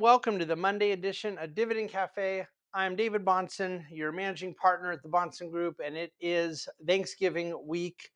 Welcome to the Monday edition of Dividend Cafe. I'm David Bahnsen, your managing partner at the Bahnsen Group, and it is Thanksgiving week,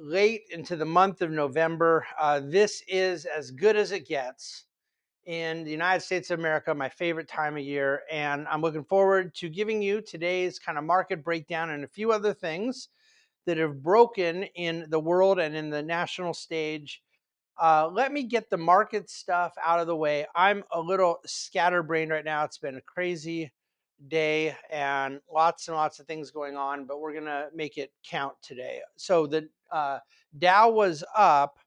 late into the month of November. This is as good as it gets in the United States of America, my favorite time of year, and I'm looking forward to giving you today's kind of market breakdown and a few other things that have broken in the world and in the national stage. Let me get the market stuff out of the way. I'm a little scatterbrained right now. It's been a crazy day and lots of things going on, but we're going to make it count today. So the Dow was up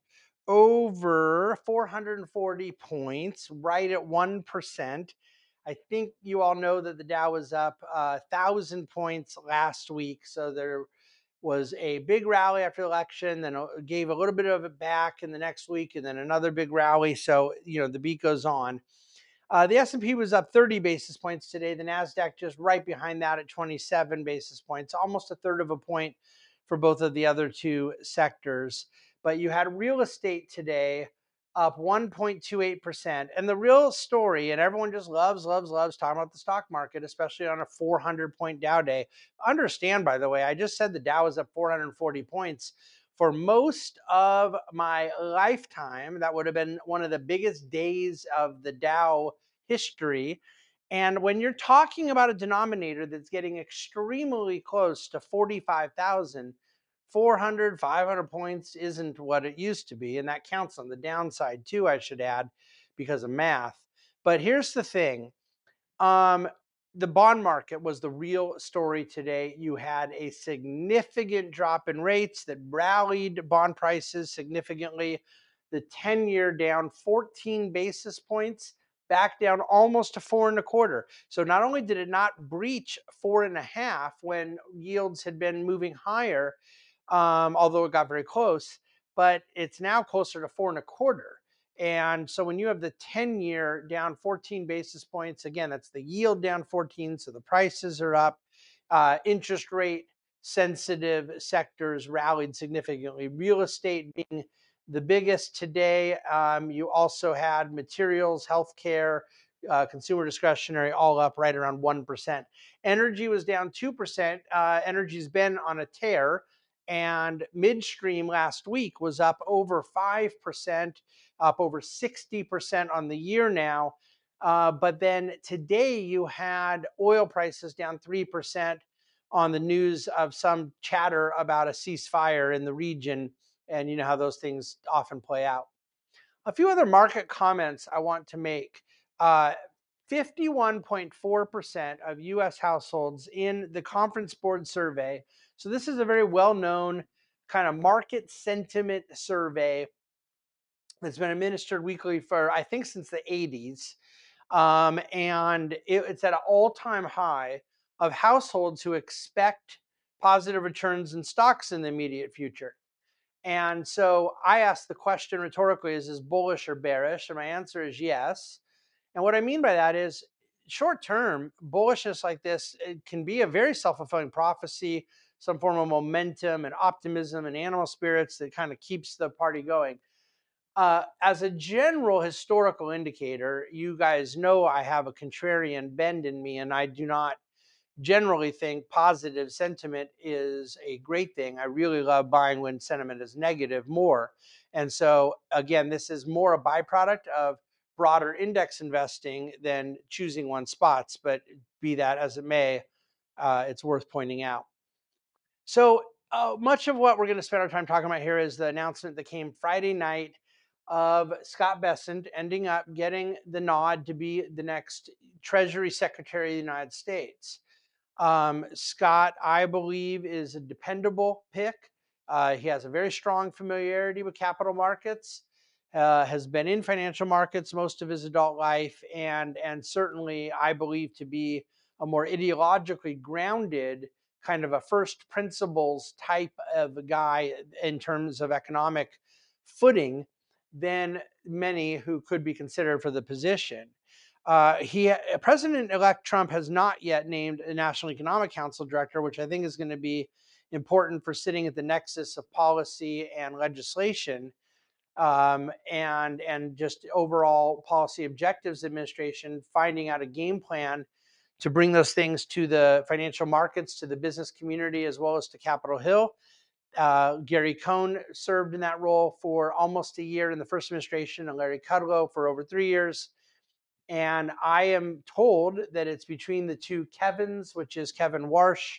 over 440 points, right at 1%. I think you all know that the Dow was up 1,000 points last week, so there was a big rally after the election, then gave a little bit of it back in the next week, and then another big rally. So, you know, the beat goes on. The S&P was up 30 basis points today. The NASDAQ just right behind that at 27 basis points, almost a third of a point for both of the other two sectors. But you had real estate today up 1.28%. And the real story, and everyone just loves talking about the stock market, especially on a 400-point Dow day. Understand, by the way, I just said the Dow is up 440 points. For most of my lifetime, that would have been one of the biggest days of the Dow history. And when you're talking about a denominator that's getting extremely close to 45,000, 400, 500 points isn't what it used to be, and that counts on the downside too, I should add, because of math. But here's the thing. The bond market was the real story today. You had a significant drop in rates that rallied bond prices significantly. The 10-year down 14 basis points, back down almost to 4.25. So not only did it not breach 4.5 when yields had been moving higher, although it got very close, but it's now closer to 4.25. And so when you have the 10-year down 14 basis points, again, that's the yield down 14, so the prices are up. Interest rate sensitive sectors rallied significantly, real estate being the biggest today. You also had materials, healthcare, consumer discretionary, all up right around 1%. Energy was down 2%. Energy's been on a tear. And midstream last week was up over 5%, up over 60% on the year now. But then today you had oil prices down 3% on the news of some chatter about a ceasefire in the region. And you know how those things often play out. A few other market comments I want to make. 51.4% of U.S. households in the Conference Board survey. So this is a very well-known kind of market sentiment survey that's been administered weekly for, I think, since the 80s. And it's at an all-time high of households who expect positive returns in stocks in the immediate future. And so I asked the question rhetorically, is this bullish or bearish? And my answer is yes. And what I mean by that is short-term bullishness like this, it can be a very self-fulfilling prophecy, some form of momentum and optimism and animal spirits that kind of keeps the party going. As a general historical indicator, you guys know I have a contrarian bend in me, and I do not generally think positive sentiment is a great thing. I really love buying when sentiment is negative more. And so, again, this is more a byproduct of broader index investing than choosing one spots, but be that as it may, it's worth pointing out. So much of what we're going to spend our time talking about here is the announcement that came Friday night of Scott Bessent ending up getting the nod to be the next Treasury Secretary of the United States. Scott, I believe, is a dependable pick. He has a very strong familiarity with capital markets, has been in financial markets most of his adult life, and certainly I believe to be a more ideologically grounded kind of a first principles type of guy in terms of economic footing than many who could be considered for the position. President-elect Trump has not yet named a National Economic Council director, which I think is going to be important for sitting at the nexus of policy and legislation, and just overall policy objectives administration, finding out a game plan to bring those things to the financial markets, to the business community, as well as to Capitol Hill. Gary Cohn served in that role for almost a year in the first administration, and Larry Kudlow for over 3 years. And I am told that it's between the two Kevins, which is Kevin Warsh,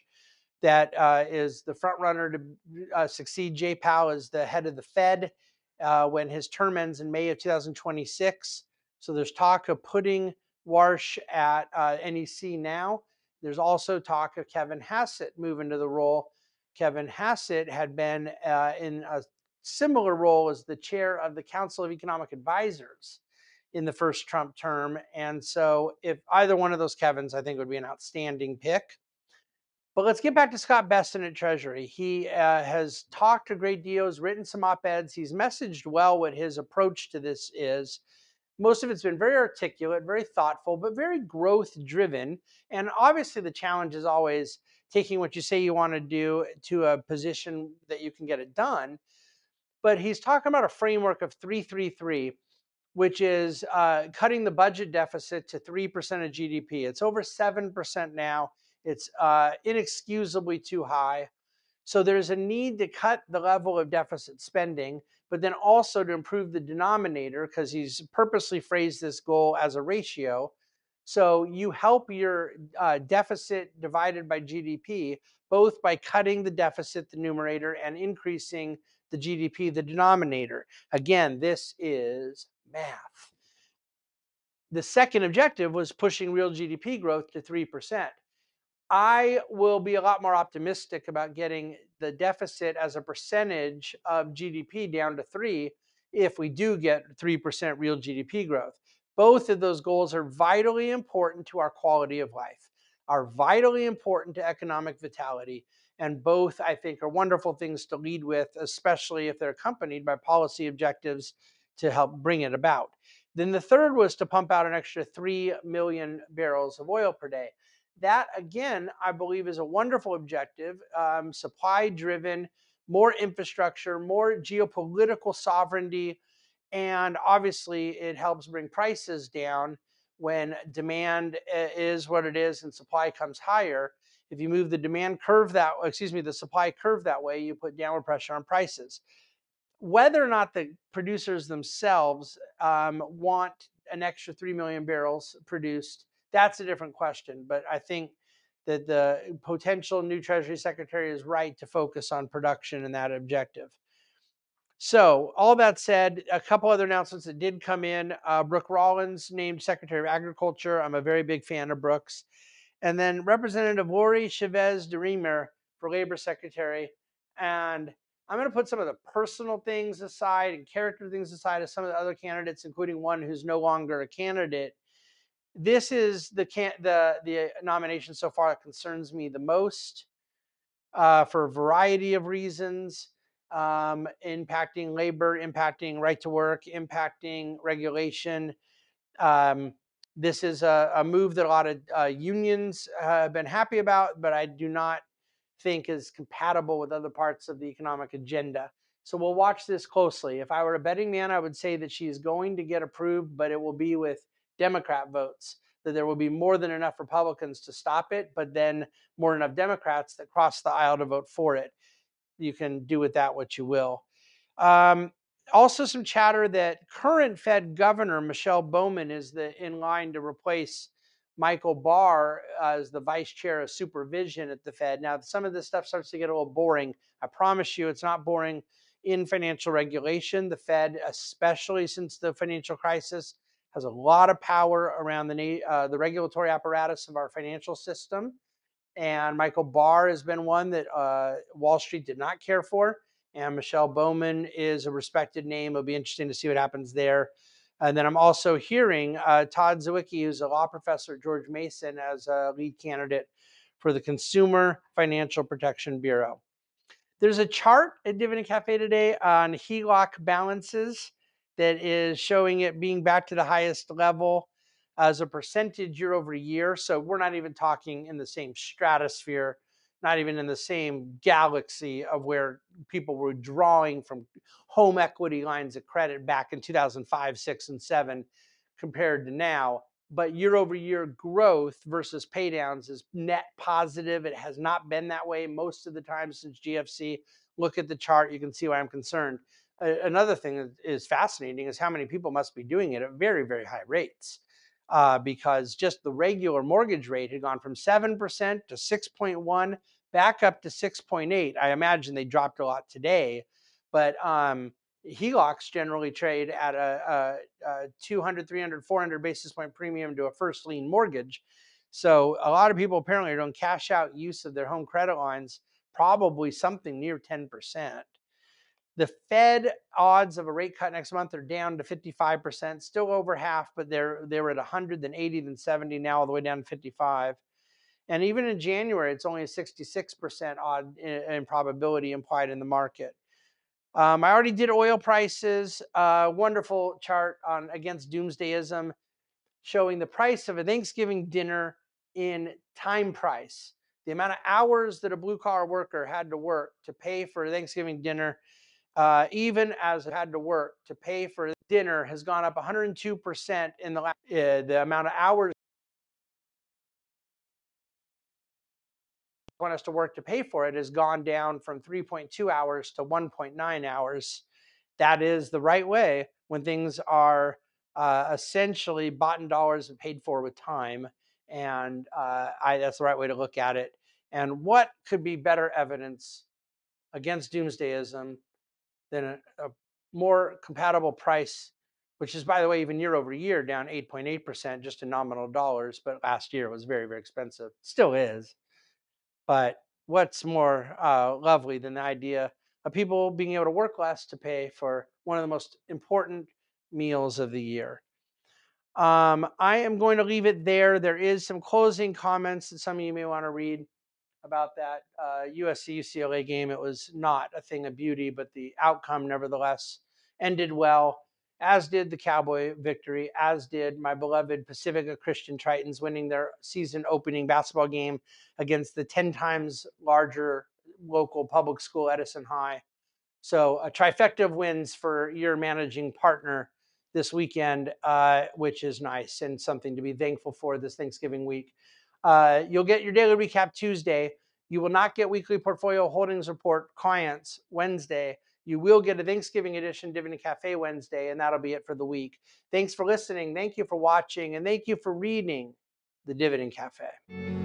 that is the front runner to succeed J Powell as the head of the Fed when his term ends in May of 2026. So there's talk of putting Warsh at NEC now. There's also talk of Kevin Hassett moving to the role. Kevin Hassett had been in a similar role as the chair of the Council of Economic Advisers in the first Trump term. And so if either one of those Kevins, I think, would be an outstanding pick. But let's get back to Scott Bessent at Treasury. He has talked a great deal, has written some op-eds. He's messaged well what his approach to this is. Most of it's been very articulate, very thoughtful, but very growth-driven. And obviously the challenge is always taking what you say you want to do to a position that you can get it done. But he's talking about a framework of 3-3-3, which is cutting the budget deficit to 3% of GDP. It's over 7% now. It's inexcusably too high. So there's a need to cut the level of deficit spending, but then also to improve the denominator, because he's purposely phrased this goal as a ratio. So you help your deficit divided by GDP, both by cutting the deficit, the numerator, and increasing the GDP, the denominator. Again, this is math. The second objective was pushing real GDP growth to 3%. I will be a lot more optimistic about getting the deficit as a percentage of GDP down to 3% if we do get 3% real GDP growth. Both of those goals are vitally important to our quality of life, are vitally important to economic vitality, and both, I think, are wonderful things to lead with, especially if they're accompanied by policy objectives to help bring it about. Then the third was to pump out an extra 3 million barrels of oil per day. That, again, I believe is a wonderful objective, supply-driven, more infrastructure, more geopolitical sovereignty, and obviously it helps bring prices down when demand is what it is and supply comes higher. If you move the demand curve that, the supply curve that way, you put downward pressure on prices. Whether or not the producers themselves want an extra 3 million barrels produced, that's a different question, but I think that the potential new Treasury Secretary is right to focus on production and that objective. So all that said, a couple other announcements that did come in. Brooke Rollins named Secretary of Agriculture. I'm a very big fan of Brooke's. And then Representative Lori Chavez-DeRemer for Labor Secretary. And I'm going to put some of the personal things aside and character things aside as some of the other candidates, including one who's no longer a candidate. This is the nomination so far that concerns me the most for a variety of reasons, impacting labor, impacting right to work, impacting regulation. This is a move that a lot of unions have been happy about, but I do not think is compatible with other parts of the economic agenda. So we'll watch this closely. If I were a betting man, I would say that she is going to get approved, but it will be with Democrat votes, that there will be more than enough Republicans to stop it, but then more enough Democrats that cross the aisle to vote for it. You can do with that what you will. Also some chatter that current Fed Governor Michelle Bowman is in line to replace Michael Barr as the Vice Chair of Supervision at the Fed. Now, some of this stuff starts to get a little boring. I promise you it's not boring in financial regulation. The Fed, especially since the financial crisis, has a lot of power around the regulatory apparatus of our financial system. And Michael Barr has been one that Wall Street did not care for. And Michelle Bowman is a respected name. It'll be interesting to see what happens there. And then I'm also hearing Todd Zwicki, who's a law professor at George Mason, as a lead candidate for the Consumer Financial Protection Bureau. There's a chart at Dividend Cafe today on HELOC balances that is showing it being back to the highest level as a percentage year over year. So we're not even talking in the same stratosphere, not even in the same galaxy of where people were drawing from home equity lines of credit back in 2005, 6, and 7 compared to now. But year over year growth versus pay downs is net positive. It has not been that way most of the time since GFC. Look at the chart. You can see why I'm concerned. Another thing that is fascinating is how many people must be doing it at very, very high rates, because just the regular mortgage rate had gone from 7% to 6.1 back up to 6.8. I imagine they dropped a lot today, but HELOCs generally trade at a 200, 300, 400 basis point premium to a first lien mortgage. So a lot of people apparently are doing cash out use of their home credit lines, probably something near 10%. The Fed odds of a rate cut next month are down to 55%, still over half, but they were at 100, then 80, then 70, now all the way down to 55. And even in January, it's only a 66% odd in probability implied in the market. I already did oil prices. Wonderful chart on against doomsdayism, showing the price of a Thanksgiving dinner in time price, the amount of hours that a blue-collar worker had to work to pay for a Thanksgiving dinner. Even as it had to work to pay for dinner has gone up 102% in the amount of hours they want us to work to pay for it has gone down from 3.2 hours to 1.9 hours. That is the right way when things are essentially bought in dollars and paid for with time, and that's the right way to look at it. And what could be better evidence against doomsdayism than a more compatible price, which is, by the way, even year over year, down 8.8% just in nominal dollars, but last year was very, very expensive. Still is. But what's more lovely than the idea of people being able to work less to pay for one of the most important meals of the year? I am going to leave it there. There is some closing comments that some of you may want to read about that USC-UCLA game. It was not a thing of beauty, but the outcome nevertheless ended well, as did the Cowboy victory, as did my beloved Pacifica Christian Tritons winning their season opening basketball game against the 10 times larger local public school, Edison High. So a trifecta of wins for your managing partner this weekend, which is nice and something to be thankful for this Thanksgiving week. You'll get your daily recap Tuesday. You will not get weekly portfolio holdings report clients Wednesday. You will get a Thanksgiving edition Dividend Cafe Wednesday, and that'll be it for the week. Thanks for listening. Thank you for watching, and thank you for reading the Dividend Cafe.